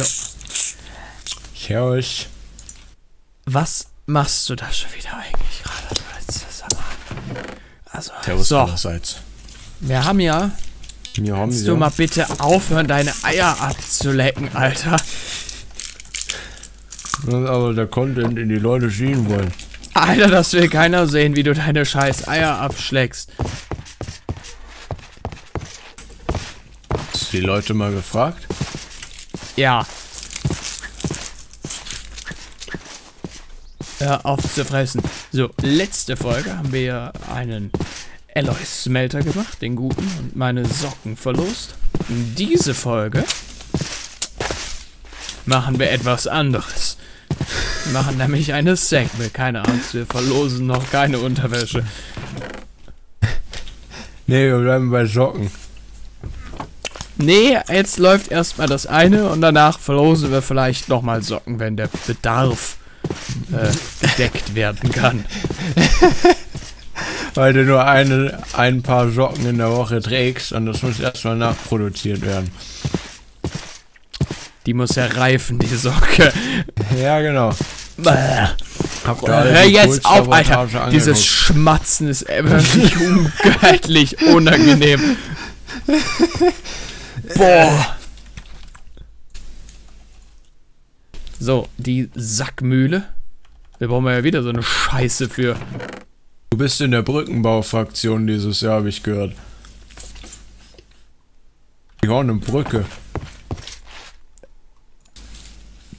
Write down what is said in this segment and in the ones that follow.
Ja. Ich höre euch. Was machst du da schon wieder eigentlich gerade? Also, so. Wir haben ja... Kannst du mal bitte aufhören, deine Eier abzulecken, Alter? Aber der Content, den die Leute schieben wollen. Alter, das will keiner sehen, wie du deine scheiß Eier abschlägst. Hast du die Leute mal gefragt? Ja. Hör auf zu fressen. So, letzte Folge haben wir einen Alloy-Smelter gemacht, den guten, und meine Socken verlost. In diese Folge machen wir etwas anderes. Wir machen nämlich eine Segment. Keine Angst, wir verlosen noch keine Unterwäsche. Nee, wir bleiben bei Socken. Nee, jetzt läuft erstmal das eine und danach verlosen wir vielleicht nochmal Socken, wenn der Bedarf gedeckt werden kann. Weil du nur ein paar Socken in der Woche trägst und das muss erstmal nachproduziert werden. Die muss ja reifen, die Socke. Ja, genau. Hör jetzt auf, Alter. Angeguckt. Dieses Schmatzen ist wirklich ungöttlich unangenehm. Boah. So, die Sackmühle. Da brauchen wir ja wieder so eine Scheiße für. Du bist in der Brückenbaufraktion dieses Jahr, habe ich gehört. Die hauen eine Brücke.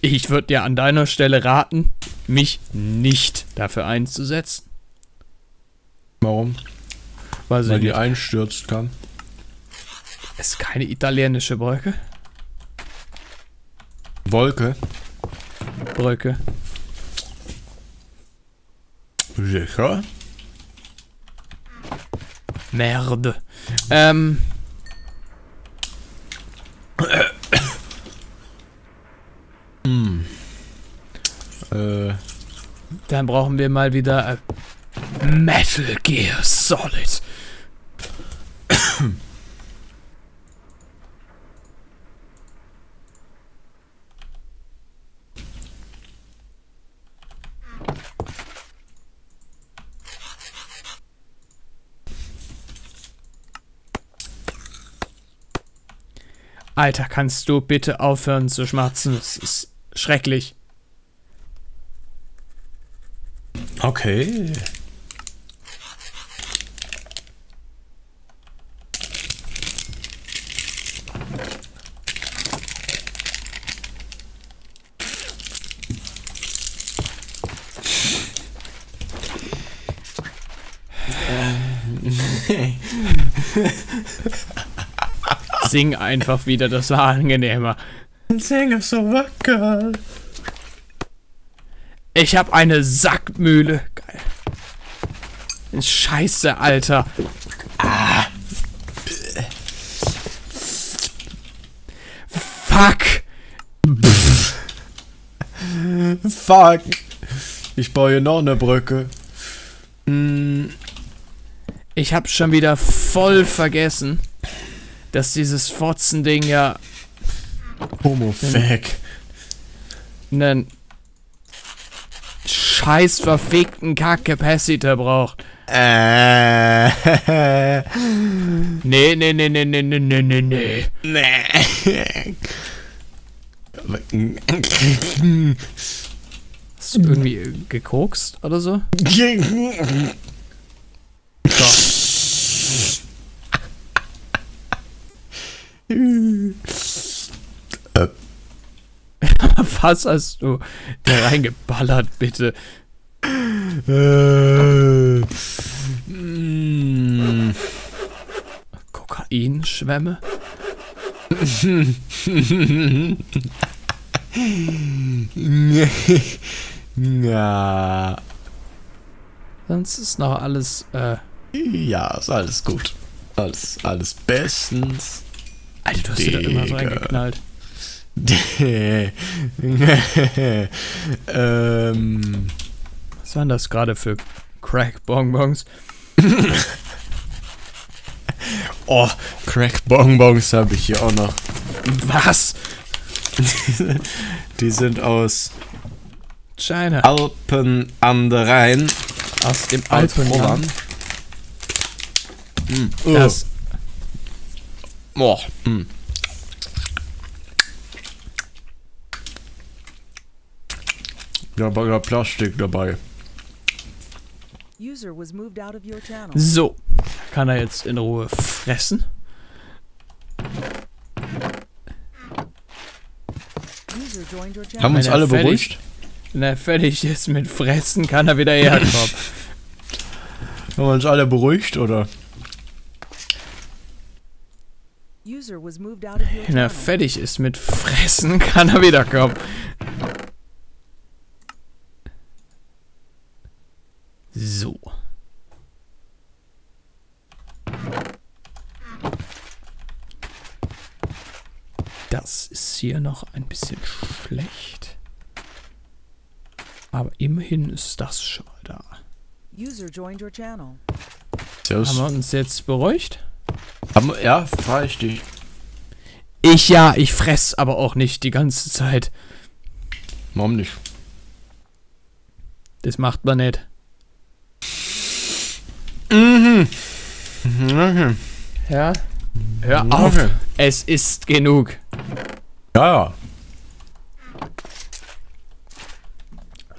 Ich würde dir an deiner Stelle raten, mich nicht dafür einzusetzen. Warum? Weil die einstürzt kann. Ist keine italienische Brücke? Wolke? Brücke. Sicher? Merde. Dann brauchen wir mal wieder Metal Gear Solid. Alter, kannst du bitte aufhören zu schmatzen? Das ist schrecklich. Okay. Sing einfach wieder, das war angenehmer. Sing ist so wacker. Ich hab eine Sackmühle. Geil. Scheiße, Alter. Ah. Fuck. Fuck. Ich baue hier noch eine Brücke. Ich hab schon wieder voll vergessen, dass dieses Fotzen-Ding ja... Homofag. Nen... scheiß verfickten Kackkapazitor braucht. Nee. Hast du irgendwie gekokst oder so? Was hast du da reingeballert, bitte? Kokainschwämme? Ja. Sonst ist noch alles, ja, ist alles gut. Alles bestens. Alter, du hast dir da immer so reingeknallt. Was waren das gerade für Crack-Bonbons? Oh, Crack-Bonbons habe ich hier auch noch. Was? Die sind aus China. Alpen an der Rhein. Aus dem Alpenland. Das. Ja, war ja Plastik dabei. So. Kann er jetzt in Ruhe fressen? Haben uns alle beruhigt? Wenn er fertig ist mit Fressen, kann er wieder herkommen. Haben wir uns alle beruhigt, oder? Wenn er fertig ist mit Fressen, kann er wiederkommen. So. Das ist hier noch ein bisschen schlecht. Aber immerhin ist das schon mal da. Servus. Haben wir uns jetzt beruhigt? Ja, frage ich dich. Ich fress aber auch nicht die ganze Zeit. Warum nicht? Das macht man nicht. Mhm. Okay. Ja? Hör auf! Okay. Es ist genug. Ja.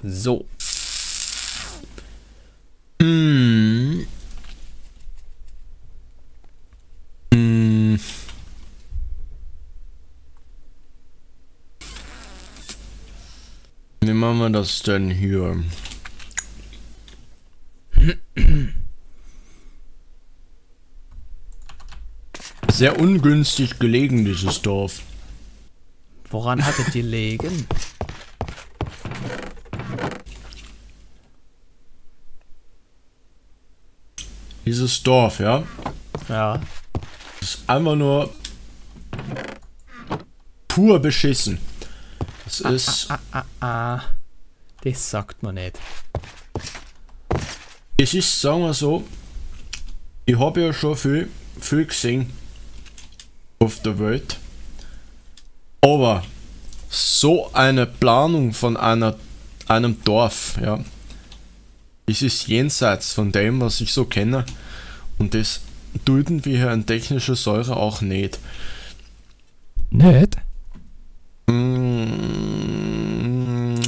So. Mhm. Mhm. Wie machen wir das denn hier? Sehr ungünstig gelegen, dieses Dorf. Woran hat es gelegen? Dieses Dorf, ja? Ja. Das ist einfach nur pur beschissen. Das ist... Das sagt man nicht. Es ist, sagen wir so, ich habe ja schon viel gesehen auf der Welt. Aber so eine Planung von einem Dorf, ja, es ist jenseits von dem, was ich so kenne. Und das dulden wir hier an technischer Säure auch nicht. Nicht?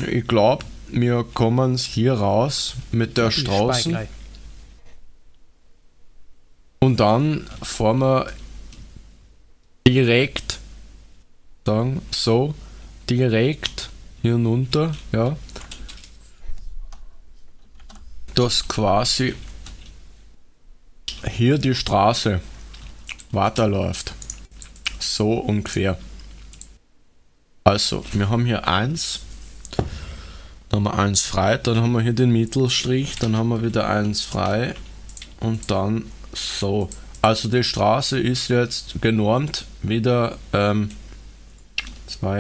Ich glaube, wir kommen hier raus mit der Straße. Und dann fahren wir direkt, sagen, so, direkt hier runter, ja. Das quasi hier die Straße weiterläuft. So ungefähr. Also, wir haben hier 1, dann haben wir 1 frei, dann haben wir hier den Mittelstrich, dann haben wir wieder 1 frei und dann so. Also die Straße ist jetzt genormt wieder 2,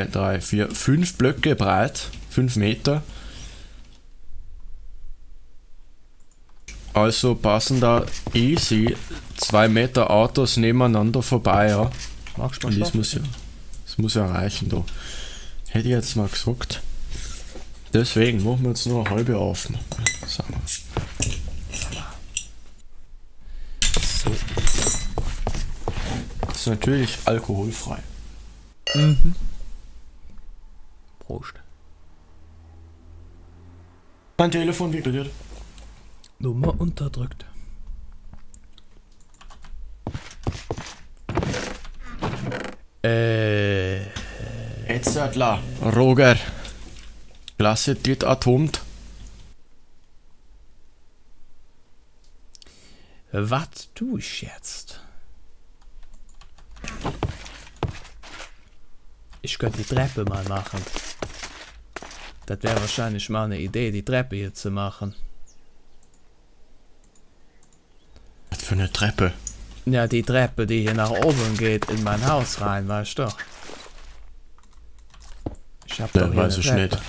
3, 4, 5 Blöcke breit, 5 Meter. Also passen da easy 2 Meter Autos nebeneinander vorbei, ja. Magst du mal das muss ja reichen da. Hätte ich jetzt mal gesagt. Deswegen machen wir jetzt nur eine halbe auf. So. Das ist natürlich alkoholfrei. Mhm. Prost. Mein Telefon vibriert. Nummer unterdrückt. Etzadler, Roger. Klasse dit atomt. Was tue ich jetzt? Ich könnte die Treppe mal machen. Das wäre wahrscheinlich mal eine Idee, die Treppe hier zu machen. Was für eine Treppe? Ja, die Treppe, die hier nach oben geht, in mein Haus rein, weißt du? Ich hab doch hier eine Treppe.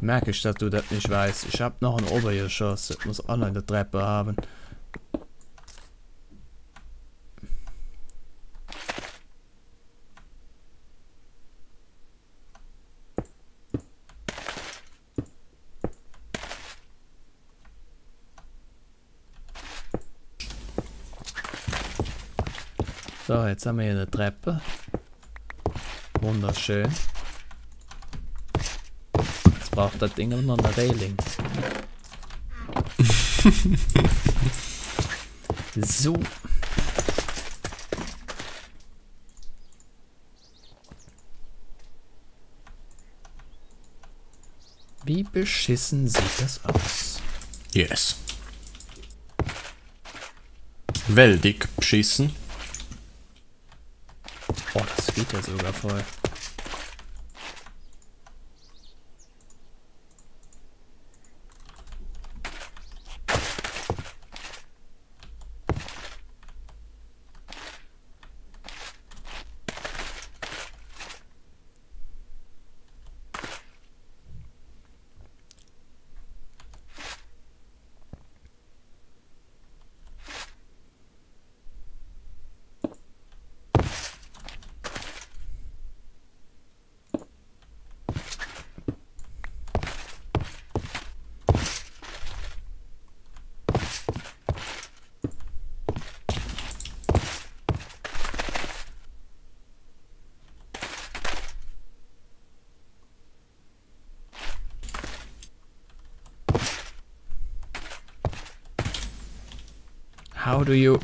Merke ich, dass du das nicht weißt. Ich hab noch ein Obergeschoss, das muss auch noch eine Treppe haben. So, jetzt haben wir hier eine Treppe. Wunderschön. Jetzt braucht das Ding noch eine Reling. So. Wie beschissen sieht das aus? Yes. Weldig beschissen. Oh, das geht ja sogar voll. How do you...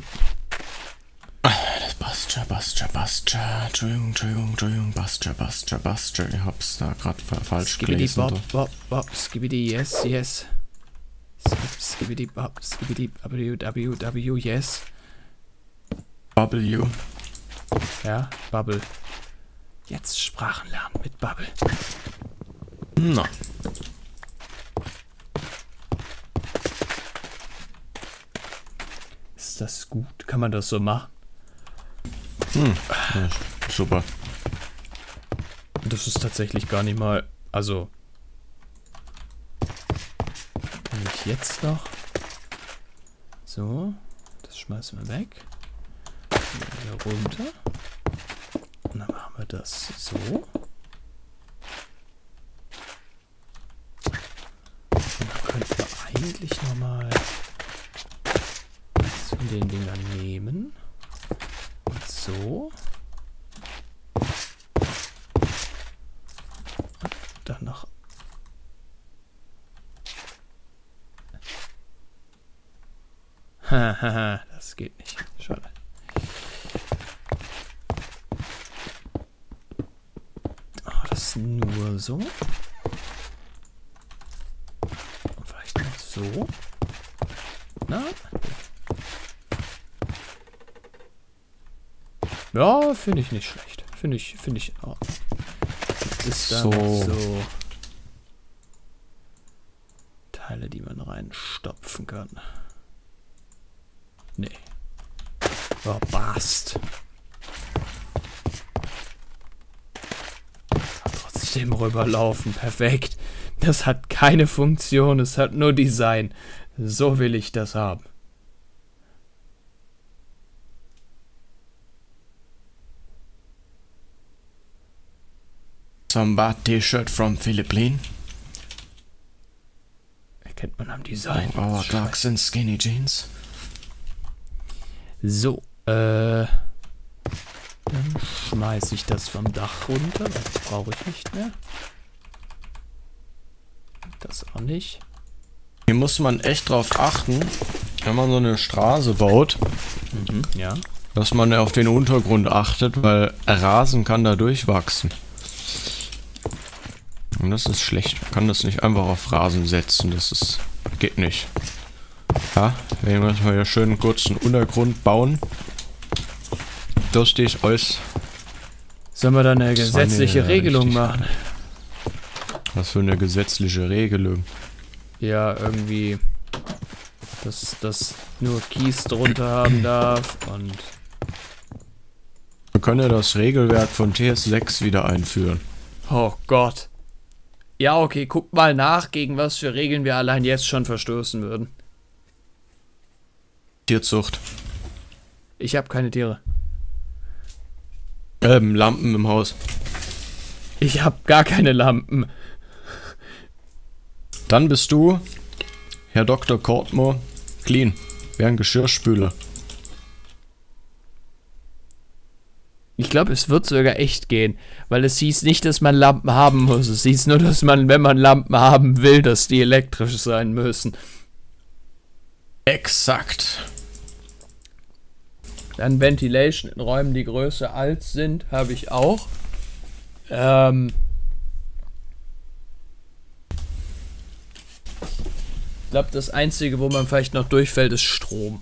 Das passt schon. Entschuldigung. Ich hab's da gerade falsch gelesen. Skibidi, yes. Skibidi, W, yes. W. Ja, Bubble. Jetzt Sprachenlernen mit Bubble. Na. No. Das ist gut. Kann man das so machen? Hm, ja, super. Das ist tatsächlich gar nicht mal... Also... Kann ich jetzt noch... So. Das schmeißen wir weg. Wieder runter. Und dann machen wir das so. Und dann könnten wir eigentlich nochmal... den Dinger nehmen und so und dann noch das geht nicht, schade. Oh, das nur so und vielleicht noch so. Na? Ja, finde ich nicht schlecht. Finde ich. Oh. Das ist dann so. Teile, die man reinstopfen kann. Nee. Oh, passt. Trotzdem rüberlaufen. Perfekt. Das hat keine Funktion. Es hat nur Design. So will ich das haben. Some bad T-Shirt from Philippines. Erkennt man am Design. Oh, our Clarks and Skinny Jeans. So, dann schmeiße ich das vom Dach runter. Das brauche ich nicht mehr. Das auch nicht. Hier muss man echt drauf achten, wenn man so eine Straße baut. Mhm, ja. Dass man auf den Untergrund achtet, weil Rasen kann da durchwachsen. Und das ist schlecht. Man kann das nicht einfach auf Rasen setzen. Das ist... geht nicht. Ja, wir müssen hier schön einen kurzen Untergrund bauen. Das steht alles. Sollen wir da eine gesetzliche Regelung machen? Was für eine gesetzliche Regelung? Ja, irgendwie... Dass nur Kies drunter haben darf und... Wir können ja das Regelwerk von TS6 wieder einführen. Oh Gott. Ja, okay, guck mal nach, gegen was für Regeln wir allein jetzt schon verstoßen würden. Tierzucht. Ich habe keine Tiere. Lampen im Haus. Ich habe gar keine Lampen. Dann bist du, Herr Dr. Kortmo, clean. Wie ein Geschirrspüler. Ich glaube, es wird sogar echt gehen, weil es hieß nicht, dass man Lampen haben muss. Es hieß nur, dass man, wenn man Lampen haben will, dass die elektrisch sein müssen. Exakt. Dann Ventilation in Räumen, die größer als sind, habe ich auch. Ich glaube, das Einzige, wo man vielleicht noch durchfällt, ist Strom.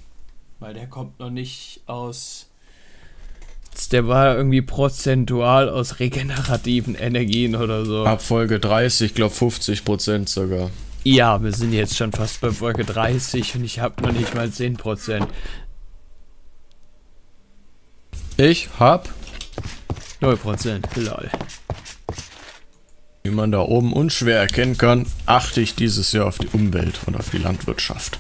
Weil der kommt noch nicht aus... Der war irgendwie prozentual aus regenerativen Energien oder so. Ab Folge 30, ich glaube 50% sogar. Ja, wir sind jetzt schon fast bei Folge 30 und ich habe noch nicht mal 10%. Ich hab 0%, lol. Wie man da oben unschwer erkennen kann, achte ich dieses Jahr auf die Umwelt und auf die Landwirtschaft.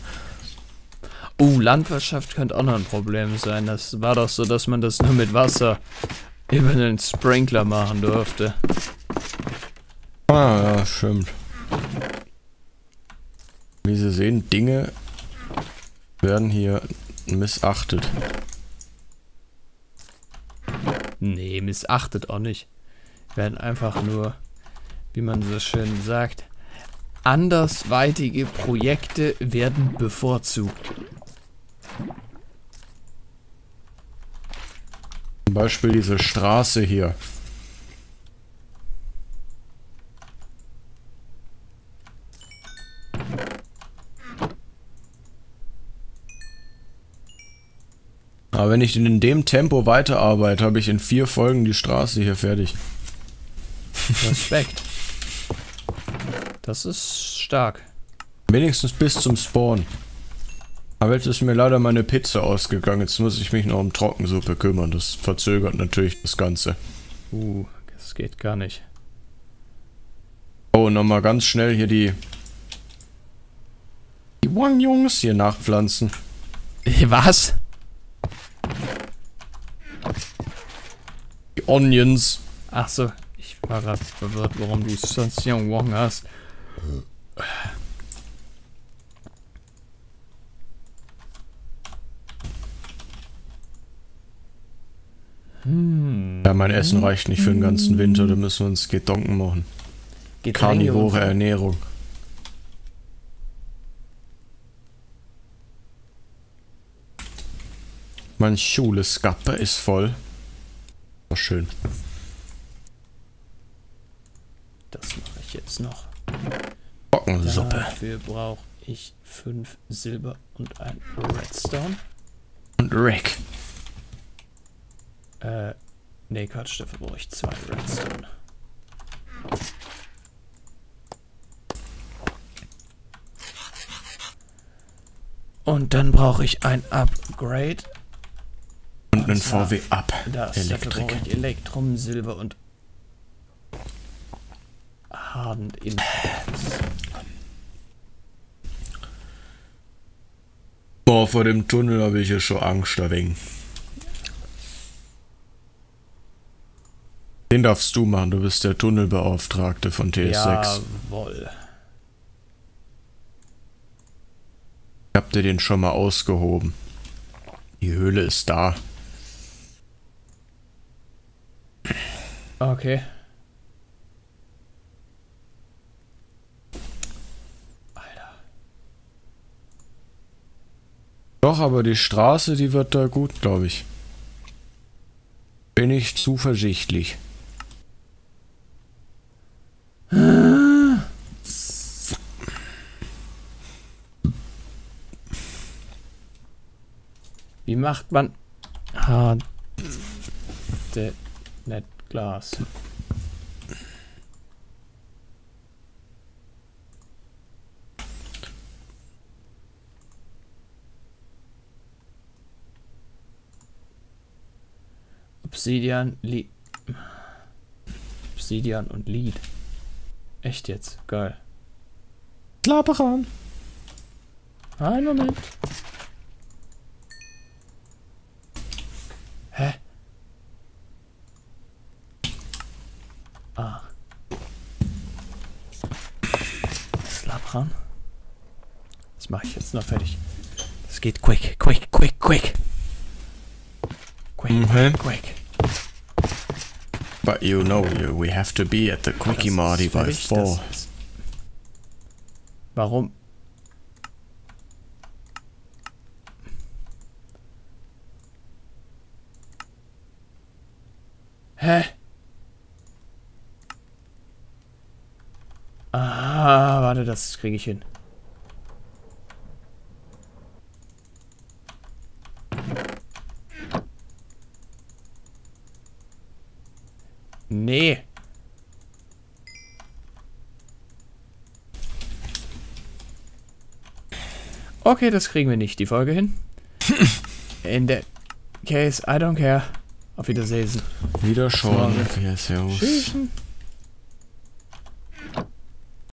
Landwirtschaft könnte auch noch ein Problem sein. Das war doch so, dass man das nur mit Wasser über einen Sprinkler machen durfte. Ah, ja, stimmt. Wie Sie sehen, Dinge werden hier missachtet. Nee, missachtet auch nicht. Werden einfach nur, wie man so schön sagt, andersweitige Projekte werden bevorzugt. Zum Beispiel diese Straße hier. Aber wenn ich in dem Tempo weiterarbeite, habe ich in 4 Folgen die Straße hier fertig. Respekt. Das ist stark. Wenigstens bis zum Spawn. Aber jetzt ist mir leider meine Pizza ausgegangen. Jetzt muss ich mich noch um Trockensuppe kümmern. Das verzögert natürlich das Ganze. Das geht gar nicht. Oh, nochmal ganz schnell hier die Wang-Jungs hier nachpflanzen. Was? Die Onions. Ach so, ich war gerade verwirrt, warum du sonst hier einen Wang hast. Ja, mein Essen reicht nicht für den ganzen Winter, da müssen wir uns Gedanken machen. Karnivore Ernährung. Mein Schuleskappe ist voll. War schön. Das mache ich jetzt noch. Trockensuppe. Dafür brauche ich 5 Silber und ein Redstone. Und Rick. Nee, Quatsch, dafür brauche ich 2 Redstone. Und dann brauche ich ein Upgrade. Und einen VW Up. Dafür brauche ich Elektrum, Silber und Hardened Inputs. Boah, vor dem Tunnel habe ich ja schon Angst dagegen. Den darfst du machen, du bist der Tunnelbeauftragte von TS6. Jawohl. Ich hab dir den schon mal ausgehoben. Die Höhle ist da. Okay. Alter. Doch, aber die Straße, die wird da gut, glaube ich. Bin ich zuversichtlich. Wie macht man net Glas? Obsidian, Lead. Obsidian und Lead. Echt jetzt? Geil. Klappern. Einen Moment. Hä? Ah. Slabran. Das mache ich jetzt noch fertig. Es geht quick. Okay. But you know, we have to be at the Quickie Marty by 4. Warum? Hä? Ah, warte, das kriege ich hin. Nee. Okay, das kriegen wir nicht, die Folge hin. In that case, I don't care. Auf Wiedersehen. Wieder schon. Tschüss.